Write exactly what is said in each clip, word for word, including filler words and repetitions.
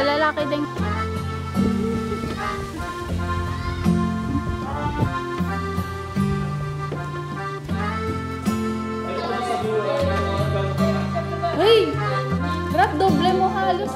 Lalaki din. Hey! Grab doble mo halos.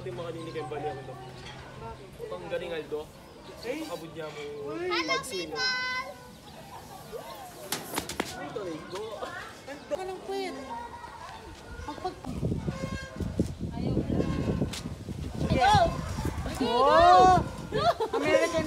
natin makanini kay Bali ako ito. Itong galing Aldo. Eh? Abod niya mo. Hello people! Ay, ito na ito. Ito ka lang pwede. Kapag... Ayaw na. Go! Go! American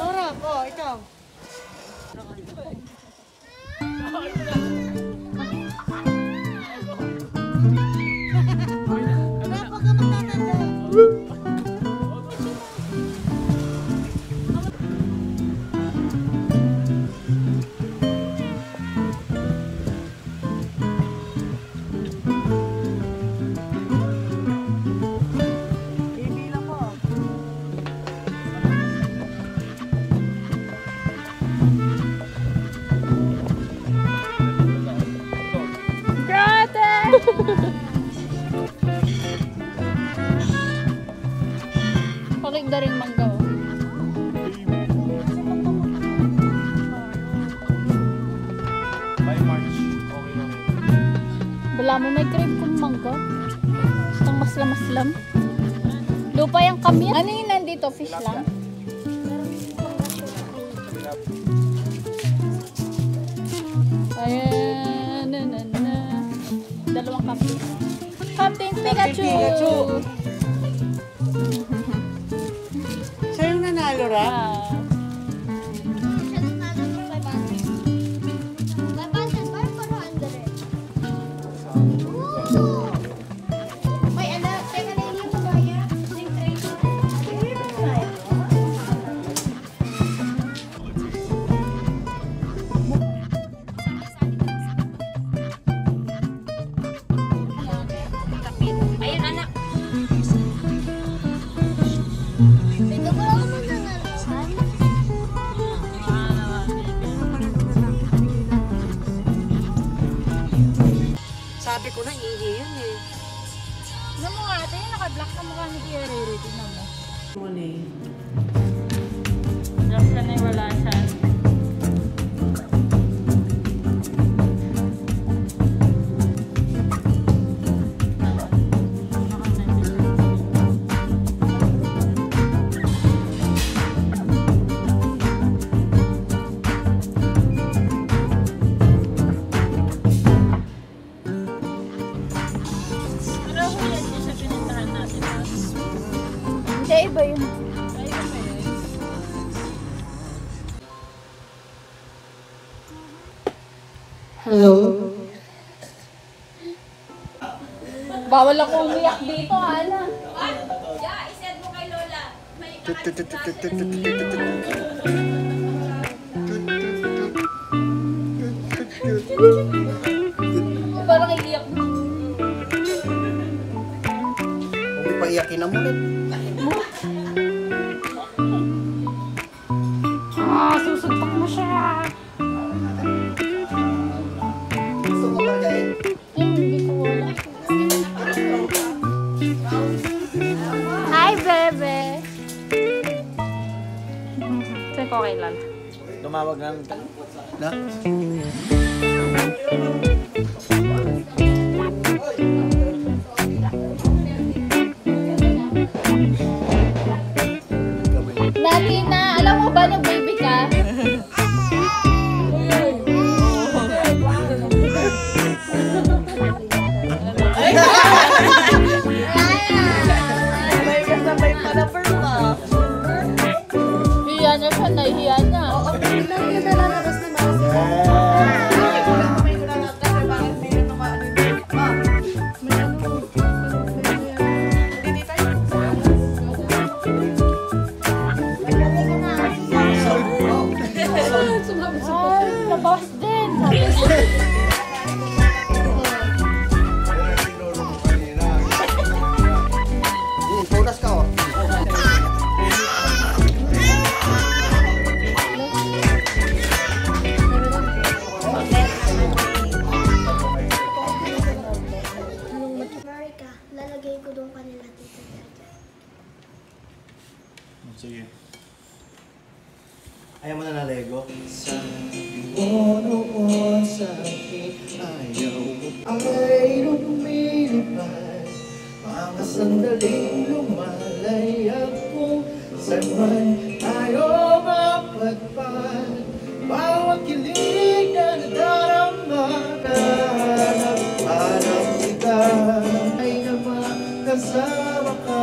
Sarap! Oh, ikaw! Pakikda rin manggaw. By March, okay lang. Wala mo may grape kung manggaw. Itong maslam-maslam. Lupa yung kamir. Ano yun nandito? Fish lang? Ayan. Na, na, na. Dalawang kapit. Captain Pikachu! Pikachu! Wow. Sabi ko na, ihi yun eh. Ano mo nga ate, naka-black na mukha ni Kierere. Tignan mo. Black na na yung wala siya. Iba yun. Iba yun. Hello. Bawal ako umiyak dito, Ana. Yeah, isend mo kay Lola. May kakakita. Parang iiyak mo. Huwag pa iyakin na muna. Tumawag na. Na? Dati na, alam mo ba nung baby ka? Sige. Ayaw mo na na Lego? Sa buwan o sa Ayaw ay lumilipad, mga sandaling lumalay ako. San man tayo mapagpad, bawat kilig na nadarama ka. Nagpanap kita ay na makasama ka.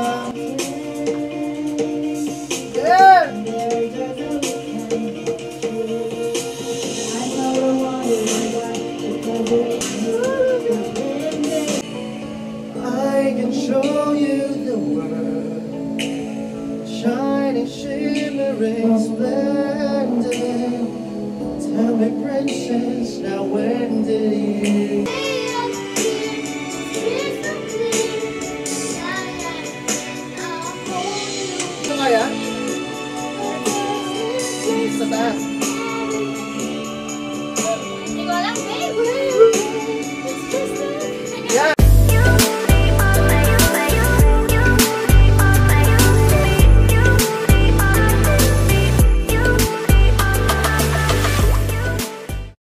Shining, shimmering, splendid. Tell me, princess, now when did you